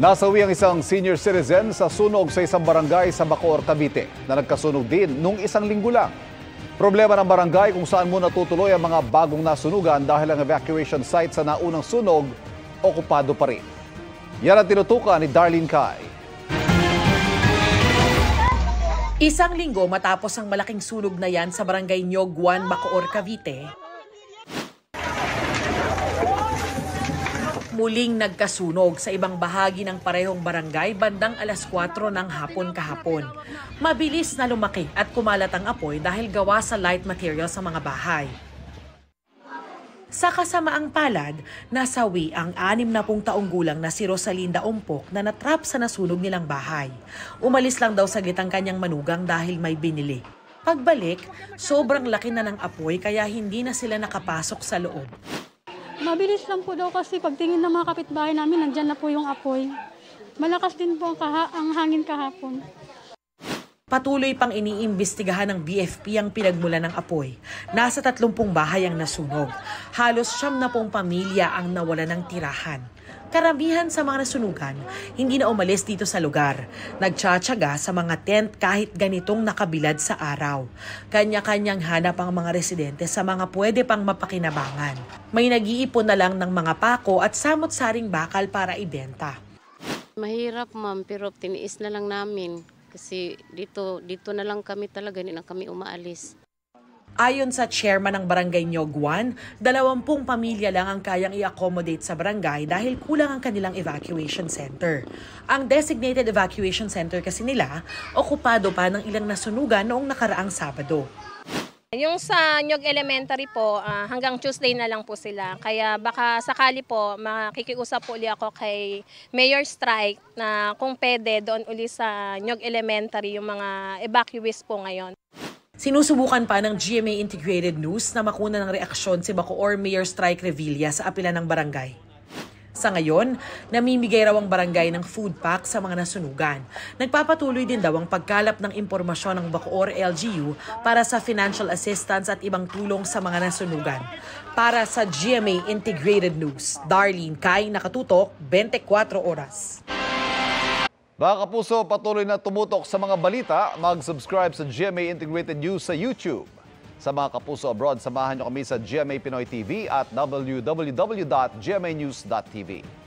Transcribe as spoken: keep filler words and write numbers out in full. Nasawi ang isang senior citizen sa sunog sa isang barangay sa Bacoor, Cavite na nagkasunog din nung isang linggo lang. Problema ng barangay kung saan muna tutuloy ang mga bagong nasunugan dahil ang evacuation site sa naunang sunog, okupado pa rin. Yan ang tinutukan ni Darlene Cay. Isang linggo matapos ang malaking sunog na yan sa barangay Nyogwan, Bacoor, Cavite, muling nagkasunog sa ibang bahagi ng parehong barangay bandang alas kuwatro ng hapon kahapon. Mabilis na lumaki at kumalat ang apoy dahil gawa sa light material sa mga bahay. Sa kasamaang palad, nasawi ang anim na pung taong gulang na si Rosalinda Umpok na natrap sa nasunog nilang bahay. Umalis lang daw sa gitang kanyang manugang dahil may binili. Pagbalik, sobrang laki na ng apoy kaya hindi na sila nakapasok sa loob. Mabilis lang po daw kasi pagtingin ng mga kapitbahay namin, nandyan na po yung apoy. Malakas din po ang, kaha ang hangin kahapon. Patuloy pang iniimbestigahan ng B F P ang pinagmulan ng apoy. Nasa tatlumpung bahay ang nasunog. Halos siyam na pong pamilya ang nawala ng tirahan. Karamihan sa mga nasunugan, hindi na umalis dito sa lugar. Nagtsatsaga sa mga tent kahit ganitong nakabilad sa araw. Kanya-kanyang hanap ang mga residente sa mga pwede pang mapakinabangan. May nag-iipon na lang ng mga pako at samot-saring bakal para ibenta. Mahirap, ma'am, pero tiniis na lang namin. Kasi dito, dito na lang kami talaga, hindi na kami umaalis. Ayon sa chairman ng barangay Nyogwan, dalawampung pamilya lang ang kayang i-accommodate sa barangay dahil kulang ang kanilang evacuation center. Ang designated evacuation center kasi nila, okupado pa ng ilang nasunugan noong nakaraang Sabado. Yung sa Nyog Elementary po, uh, hanggang Tuesday na lang po sila. Kaya baka sakali po, makikiusap po ulit ako kay Mayor Strike na kung pwede doon uli sa Nyog Elementary yung mga evacuees po ngayon. Sinusubukan pa ng G M A Integrated News na makuna ng reaksyon si Bacoor Mayor Strike Revilla sa apila ng barangay. Sa ngayon, namimigay raw ang barangay ng food pack sa mga nasunugan. Nagpapatuloy din daw ang pagkalap ng impormasyon ng Bacoor L G U para sa financial assistance at ibang tulong sa mga nasunugan. Para sa G M A Integrated News, Darlene Cay, nakatutok twenty-four oras. Mga kapuso, patuloy na tumutok sa mga balita. Mag-subscribe sa G M A Integrated News sa YouTube. Sa mga kapuso abroad, samahan nyo kami sa G M A Pinoy T V at w w w dot g m a news dot t v.